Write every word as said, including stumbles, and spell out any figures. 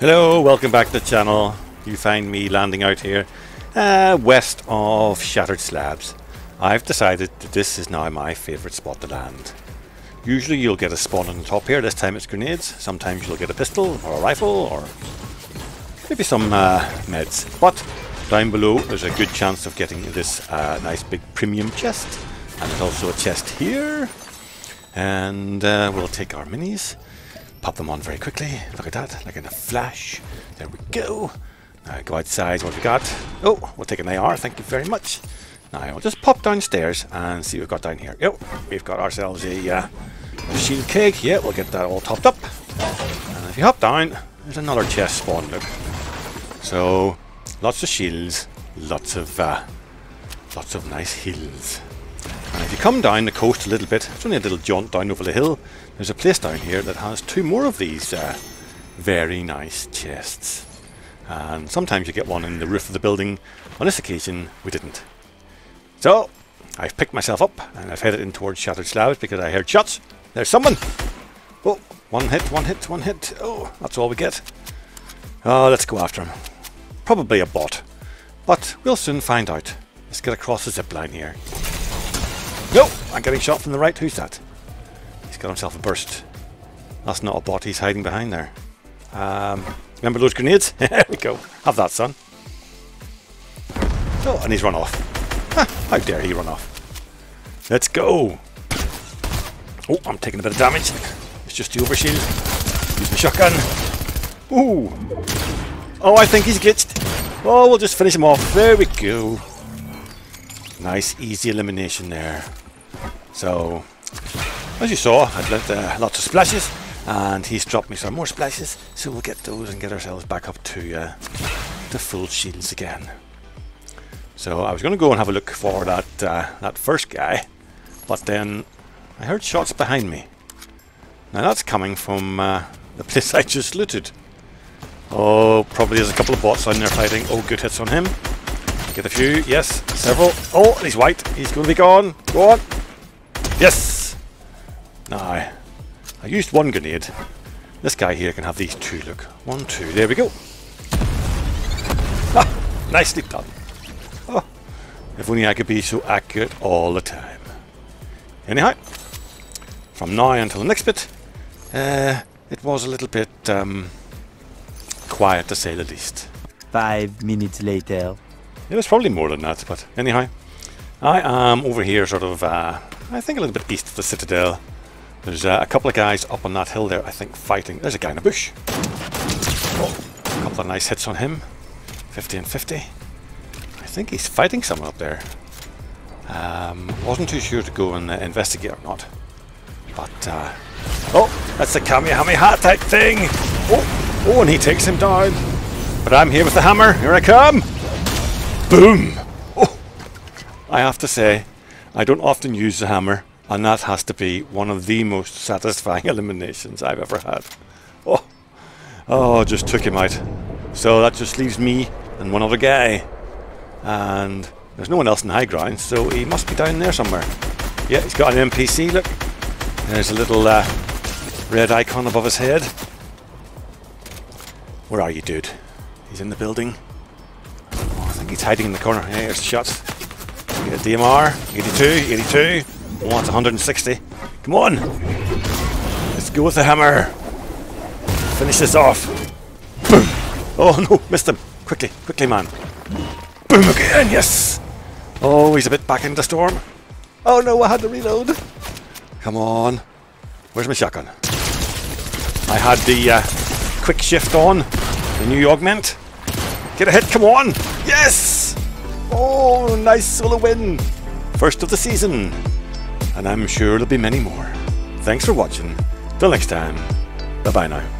Hello, welcome back to the channel. You find me landing out here uh, west of Shattered Slabs. I've decided that this is now my favourite spot to land. Usually you'll get a spawn on the top here, this time it's grenades. Sometimes you'll get a pistol or a rifle or maybe some uh, meds. But down below there's a good chance of getting this uh, nice big premium chest. And there's also a chest here. And uh, we'll take our minis. Pop them on very quickly. Look at that, like in a flash. There we go. Now go outside, what have we got? Oh, we'll take an A R, thank you very much. Now I'll just pop downstairs and see what we've got down here. Oh, we've got ourselves a uh, shield cake. Yeah, we'll get that all topped up. And if you hop down, there's another chest spawn, look. So, lots of shields, lots of, uh, lots of nice heals. And if you come down the coast a little bit, it's only a little jaunt down over the hill, there's a place down here that has two more of these uh, very nice chests. And sometimes you get one in the roof of the building. On this occasion, we didn't. So, I've picked myself up and I've headed in towards Shattered Slabs because I heard shots. There's someone! Oh, one hit, one hit, one hit. Oh, that's all we get. Oh, let's go after him. Probably a bot. But we'll soon find out. Let's get across the zipline here. No! I'm getting shot from the right. Who's that? He's got himself a burst. That's not a bot, he's hiding behind there. Um, remember those grenades? There we go. Have that, son. Oh, and he's run off. Ah, how dare he run off. Let's go! Oh, I'm taking a bit of damage. It's just the overshield. Use my shotgun. Ooh! Oh, I think he's glitched. Oh, we'll just finish him off. There we go. Nice, easy elimination there. So, as you saw, I'd left uh, lots of splashes, and he's dropped me some more splashes, so we'll get those and get ourselves back up to uh, the full shields again. So I was going to go and have a look for that uh, that first guy, but then I heard shots behind me. Now that's coming from uh, the place I just looted. Oh, probably there's a couple of bots on there fighting. Oh, good hits on him. Get a few, yes, several. Oh, and he's white. He's going to be gone. Go on. Yes. Now, I used one grenade. This guy here can have these two, look. One, two. There we go. Ah, nicely done. Oh, if only I could be so accurate all the time. Anyhow, from now until the next bit, uh, it was a little bit um, quiet to say the least. Five minutes later. It was probably more than that, but anyhow, I am over here sort of, uh, I think a little bit east of the Citadel. There's uh, a couple of guys up on that hill there, I think, fighting. There's a guy in a bush. Oh, a couple of nice hits on him. fifty and fifty. I think he's fighting someone up there. Um, wasn't too sure to go and uh, investigate or not. But, uh, oh, that's the Kamehameha type thing. Oh, oh, and he takes him down. But I'm here with the hammer. Here I come. Boom! Oh, I have to say, I don't often use the hammer, and that has to be one of the most satisfying eliminations I've ever had. Oh, oh, just took him out. So that just leaves me and one other guy. And there's no one else in high ground, so he must be down there somewhere. Yeah, he's got an N P C, look. There's a little uh, red icon above his head. Where are you, dude? He's in the building. He's hiding in the corner. Yeah, here's the shots. Get a D M R. eighty-two, eighty-two. Oh, that's one hundred and sixty. Come on! Let's go with the hammer. Finish this off. Boom! Oh no, missed him. Quickly, quickly, man. Boom again, yes! Oh, he's a bit back into the storm. Oh no, I had to reload. Come on. Where's my shotgun? I had the uh, quick shift on. The new augment. Get a hit, come on! Yes! Oh, nice solo win! First of the season! And I'm sure there'll be many more. Thanks for watching. Till next time. Bye-bye now.